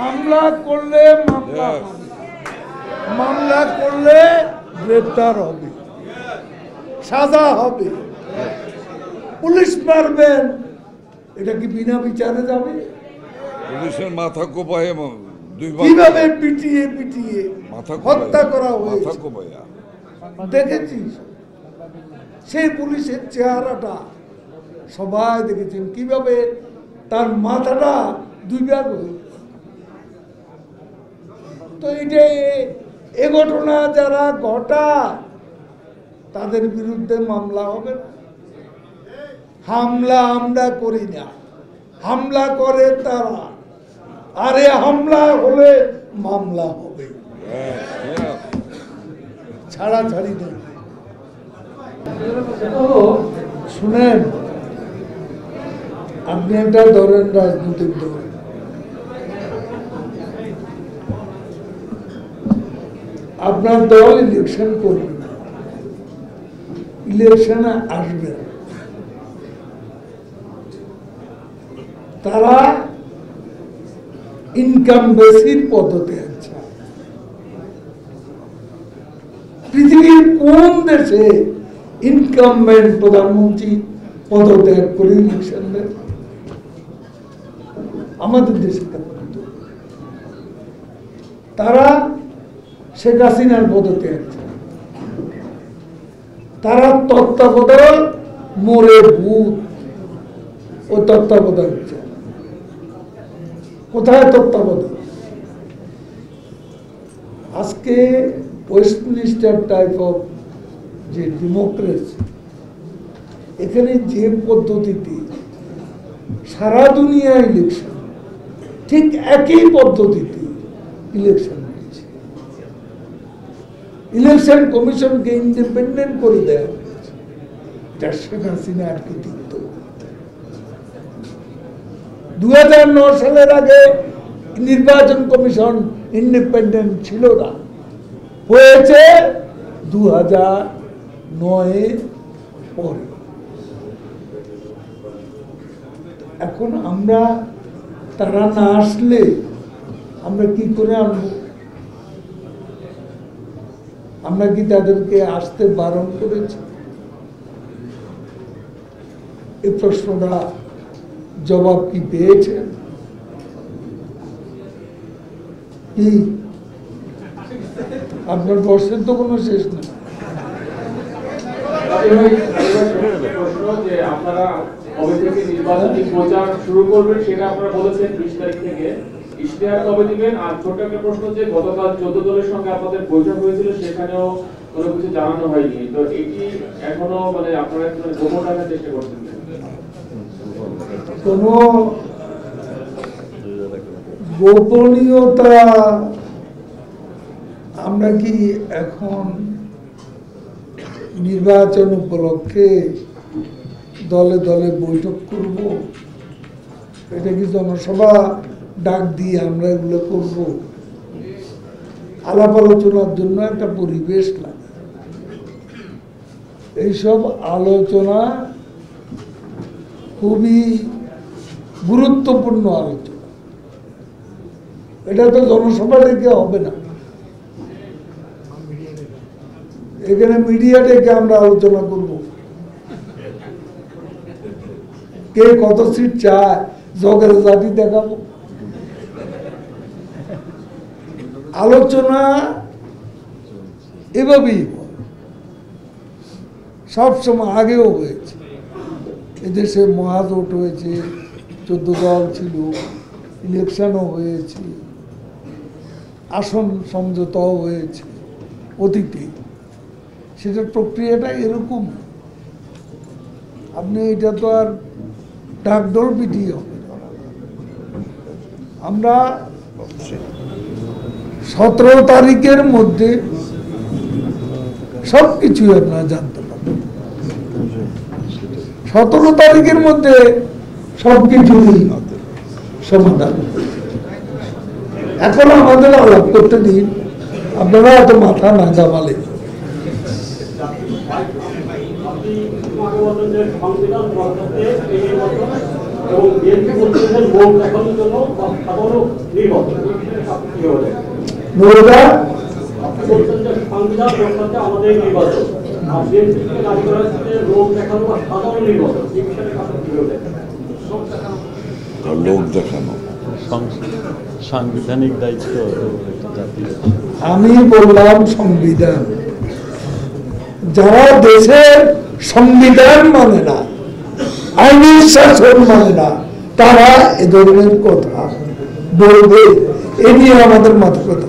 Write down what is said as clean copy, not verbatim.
হামলা করলে মামলা করলে গ্রেফতার হবে, সাজা হবে, পুলিশ মারবেন, এটা কি বিনা বিচারে যাবে? পুলিশের মাথা কোপায় কিভাবে পিটিয়ে পিটিয়ে হত্যা করা হয়েছে দেখেছিস? সেই পুলিশের চেহারাটা সবাই দেখেছেন, কিভাবে তার মাথাটা দুই ভাগ হয়ে। তো এটা এ ঘটনা যারা ঘটায় তাদের বিরুদ্ধে মামলা হবে না। হামলা আমরা করি না, হামলা করে তারা। আরে হামলা হলে মামলা হবে, ছাড়াছাড়ি নেই। শুনেন, আপনি একটা ধরেন রাজনৈতিক দল, আপনার দল ইলেকশন করবে না, ইলেকশনে আসবে না, তারা ইনকাম বেসির পদ্ধতি আছে। পৃথিবীর কোন দেশে ইনকামব্যান্ট প্রধানমন্ত্রী পদত্যাগ করে ইলেকশন দেয়? আমাদের দেশে তারা শেখ হাসিনার পদত্যাগ, তারা তত্ত্বাবধান মোরে ভূত ও তত্ত্বাবধান। কোথায় তত্ত্বাবধান? আজকে ওয়েস্টমিনিস্টার টাইপ অফ যে ডেমোক্রেসি, এখানে যে পদ্ধতিতে সারা দুনিয়া ইলেকশন, ঠিক একই পদ্ধতিতে ইলেকশন হয়েছে। ইলেকশন কমিশনকে ইন্ডিপেন্ডেন্ট করে দেওয়া হয়েছে, যার শেখ হাসিনা আটকে দিত। 2009 সালের আগে নির্বাচন কমিশন ইন্ডিপেন্ডেন্ট ছিল না, হয়েছে 2009 পরে। এখন আমরা তারা না আসলে আমরা কি করে আনব? আমরা কি তাদেরকে আসতে বারণ করেছি? এই প্রশ্নটা জবাব কি পেয়েছে? কি আপনার প্রশ্নের তো কোনো শেষ নেই। কোন গোপনীয়তা আমরা কি এখন নির্বাচন উপলক্ষে দলে দলে বৈঠক করব? এটা কি জনসভা ডাক দিয়ে আমরা এগুলো করব? আলাপ আলোচনার জন্য একটা পরিবেশ লাগে। এইসব আলোচনা খুবই গুরুত্বপূর্ণ আলোচনা, এটা তো জনসভা ডেকে হবে না। এখানে মিডিয়া ডেকে আমরা আলোচনা করব, কে কত সিট চায় জগেরজাটি দেখাবো। আলোচনা এভাবেই সবসময় আগেও হয়েছে, এদেশে মহাজোট হয়েছে, 14 দল ছিল, ইলেকশনও হয়েছে, আসন সমঝোতাও হয়েছে অতীতে। সেটার প্রক্রিয়াটা এরকম। আপনি এটা তো আর ডাকডোল পিটিয়ে হবে। আমরা 17 তারিখের মধ্যে সব কিছুই আপনারা জানতে পারবেন। 17 তারিখের মধ্যে সব কিছুই সমাধান। এখন আমাদের আলাপ করতে দিন, আপনারা এত মাথা না ঘামালে। সংবিধান লোক দেখানো সাংবিধানিক দায়িত্ব। আমি বললাম সংবিধান, যারা দেশের সংবিধান মানে না, আইনি শাসন মানে না, তারা এ ধরনের কথা বলবে, এ নিয়ে আমাদের মাথা কথা।